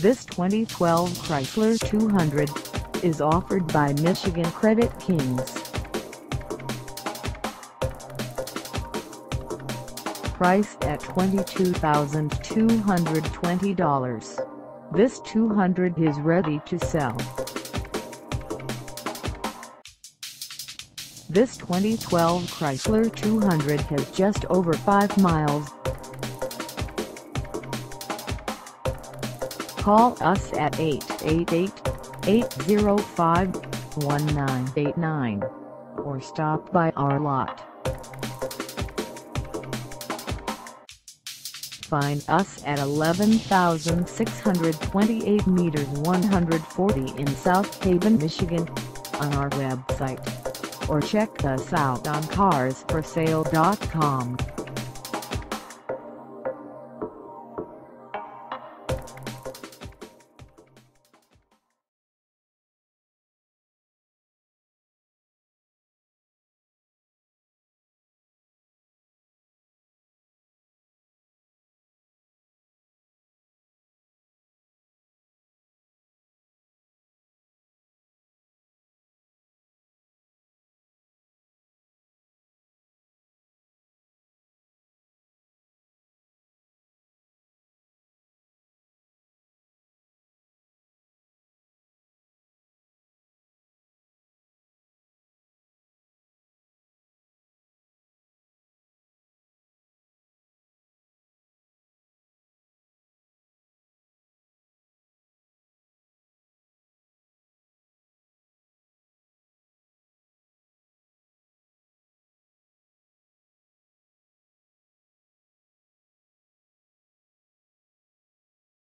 This 2012 Chrysler 200 is offered by Michigan Credit Kings. Priced at $22,220, this 200 is ready to sell. This 2012 Chrysler 200 has just over 5 miles. Call us at 888-805-1989 or stop by our lot. Find us at 11,628 meters 140 in South Haven, Michigan, on our website, or check us out on carsforsale.com.